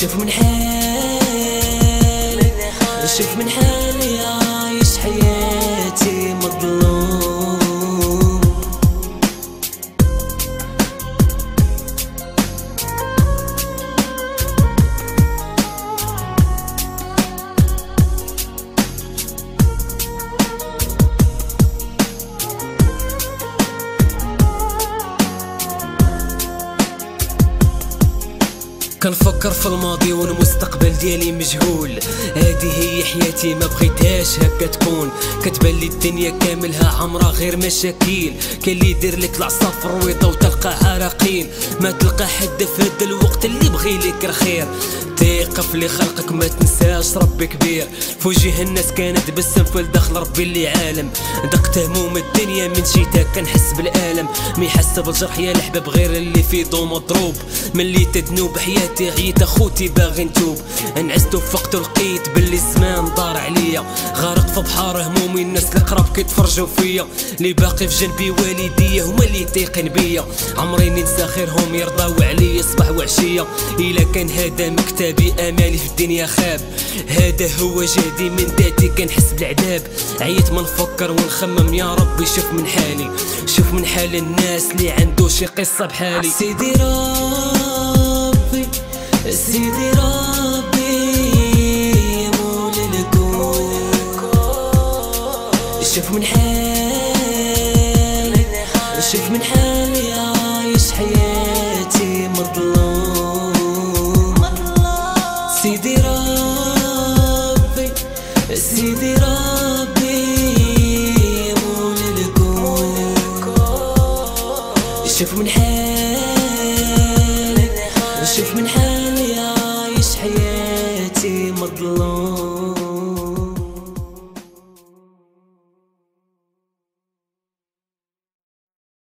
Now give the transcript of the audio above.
شوف من حالي، شوف من حالي عايش حياتي مظلوم. كنفكر في الماضي والمستقبل ديالي مجهول، هادي هي حياتي ما بغيتهاش هكا تكون. كتبان لي الدنيا كاملها عمرها غير مشاكل، كاين اللي يدير لك العصا في الرويضه وتلقى عراقيل، ما تلقى حد في هذا الوقت اللي بغي لك الخير. ثق في اللي خلقك ما تنساش ربي كبير، في وجه الناس كانت بالسنف لداخل ربي اللي عالم. دقت هموم الدنيا من جيتها كنحس بالالم، مي حاسه بالجرح يا الحباب غير اللي في دوم مضروب. ملي تذنوب حياتي عييت اخوتي باغي نتوب، انعست وفقت لقيت باللي الزمان دار عليا، غارق في بحار همومي. الناس اللي قراب كيتفرجوا فيا، اللي باقي في جنبي والديا هما اللي تيقن بيا. عمري ننسى خيرهم يرضاو عليا صباح وعشيه، الا كان هذا مكتبي امالي في الدنيا خاب. هذا هو جهدي من ذاتي كنحس بالعذاب، عييت ما نفكر ونخمم يا ربي شوف من حالي، شوف من حال الناس اللي عنده شي قصه بحالي. سيدي ربي، سيدي ربي مولي الكون، شوف من حالي، شوف من حالي عايش حياتي مظلوم. سيدي ربي، سيدي ربي مولي الكون، شوف من حالي، شوف من حالي عايش حياتي مظلوم.